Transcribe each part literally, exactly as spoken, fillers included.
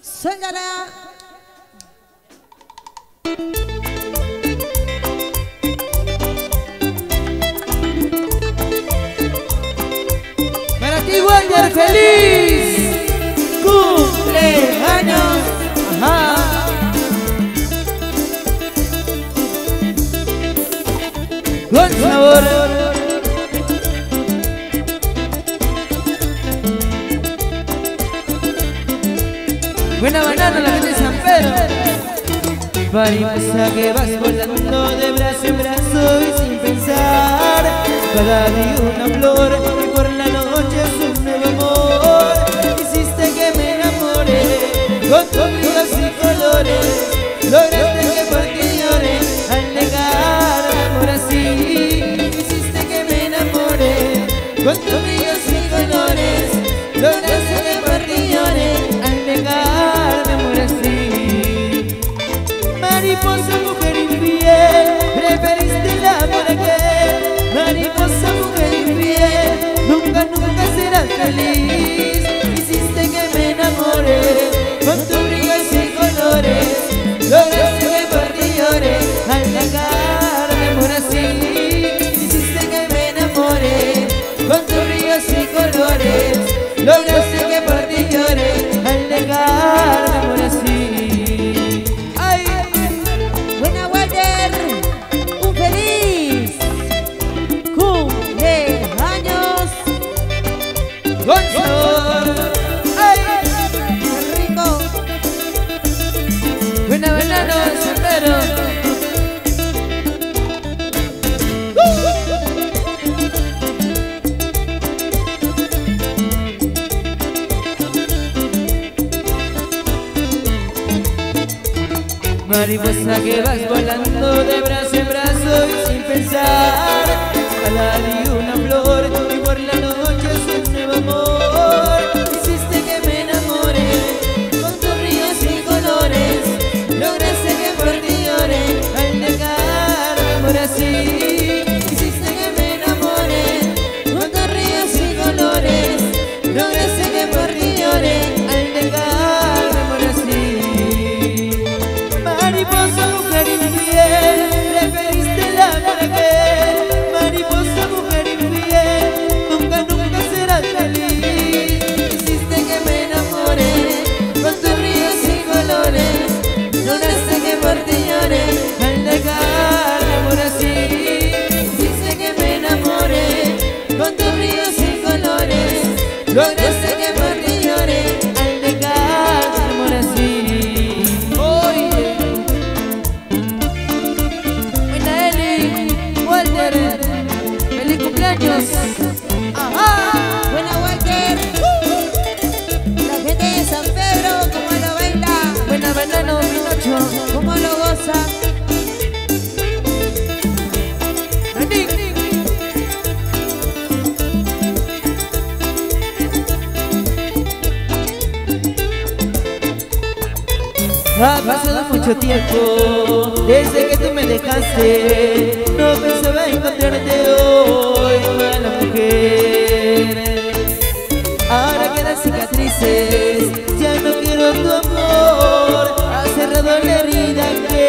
Sonará. Para ti, Walter, feliz cumpleaños. Ajá. Con sabor. Buena banana la gente de San Pedro. Mariposa que vas volando de brazo en brazo y sin pensar. Cada día una flor y por la noche es un nuevo amor. Hiciste que me enamore con colores y colores. Lograste que por ti llore al negar amor así. Hiciste que me enamore con colores y colores. Lograste que por ti llore al negar. Mariposa, mujer infiel, preferiste el amor aquel. Mariposa, mujer infiel, nunca, nunca serás feliz. Hiciste que me enamore con tus brillos y colores. Lograste que por ti llore al negarme amor así. Hiciste que me enamore con tus brillos y colores. Lograste que por ti llore al negarme amor así. Mariposa que vas volando de brazo en brazo y sin pensar. Cada día una flor y por la noche es un nuevo amor. Hiciste que me enamore con tus ríos y colores. Lograste que por ti llore al negar amor así. Hiciste que me enamore con tus ríos y colores. Lograste que por ti llore al negar amor así. Mariposa, mujer infiel, preferiste el amor aquel. Mariposa, mujer infiel, nunca, nunca serás feliz. Hiciste que me enamore con tus ríos y colores. Lograste que por ti llore al negar amor así. Hiciste que me enamore con tus ríos y colores. Lograste que por ti llore al negar amor así. ¡Feliz cumpleaños! ¡Ajá! ¡Buena Walter! Uh. La gente de San Pedro, ¿cómo lo baila? Buena banana, Pinocho, ¿cómo lo goza? ¡Ani! Ha pasado mucho tiempo desde que tú me dejaste. No pensaba encontrarte hoy, mala mujer. Ahora quedan cicatrices, ya no quiero tu amor. Has cerrado la herida que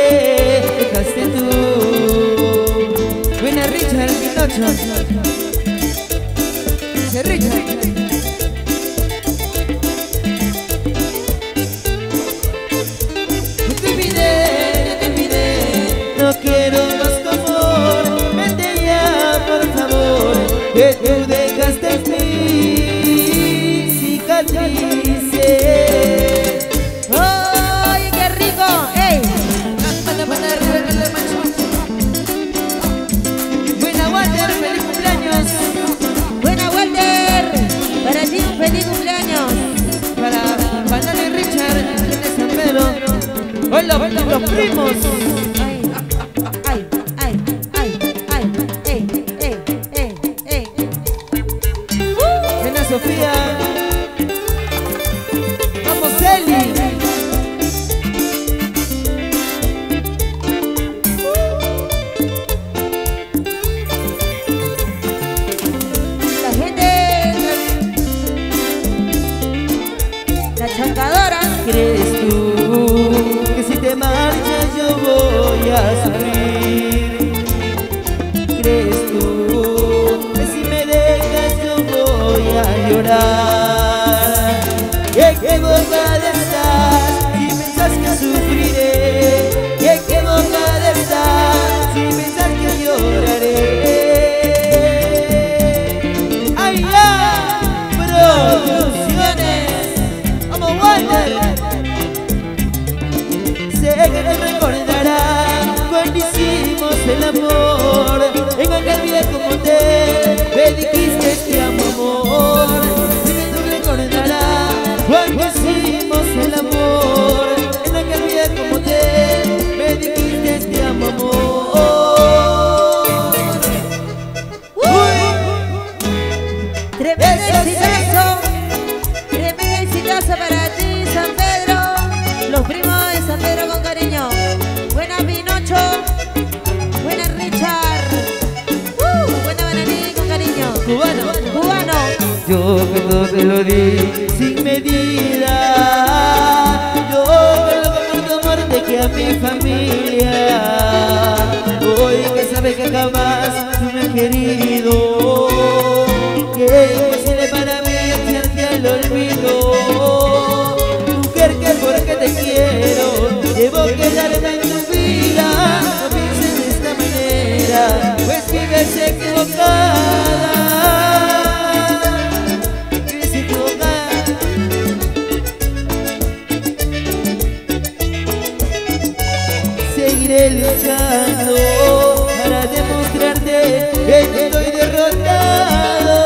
dejaste tú. Buena Richard, el Pinocho. Dice Richard. Que tú dejaste mi cicatrices. ¡Ay, qué rico! ¡Ey! Buena Walter, feliz cumpleaños. Buena Walter, para ti un feliz cumpleaños. Para Banana y Richard, de San Pedro. Hola, hola, los primos. It is. equivocada está, si pensás que sufriré. Equivocada está, si pensás que lloraré. ¡Ay, ya! Producciones. ¡Vamos, Walter! Sé que no recordarás cuando hicimos el amor en aquel viejo motel. Me dijiste te amo, amor. Sé que no recordarás cuando hicimos el amor en aquel viejo motel. Me dijiste te amo, amor. ¡Uy! Tremendo exitazo, tremendo exitazo para ti, San Pedro. Los primos de San Pedro con cariño. Buenas, Pinocho. Buenas, Richard. uh, Buena, Bananí con cariño. Cubano, cubano. Yo que todo te lo di sin medida, yo que lo mejor de que a mi familia, hoy que sabe que jamás tú me has querido, que imposible para mí echarte al olvido. Mujer, que porque te quiero debo quedarme en tu vida, no pienses de esta manera, pues vives equivocada. Seguiré luchando para demostrarte que te estoy derrotado,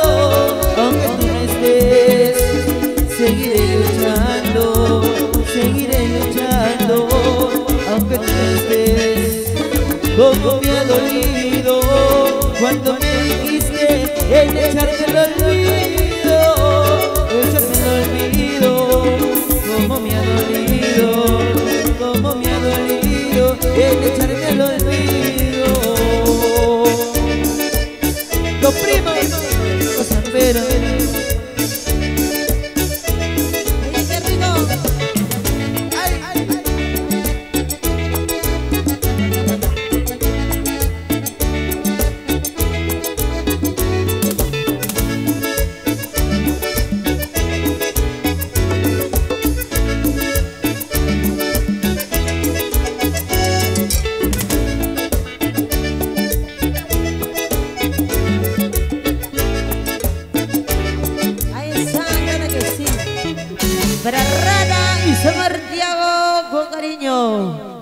aunque tú no estés. Seguiré luchando, seguiré luchando, aunque tú no estés. Como me ha dolido cuando me dijiste en echarte el olvido, echarte el olvido. Como me ha dolido, como me ha dolido en echarme al olvido. Los primos, los San Pedro. ¡Ay, qué rico! ¡Ay, ay, para Rana y Samar Tiago con cariño!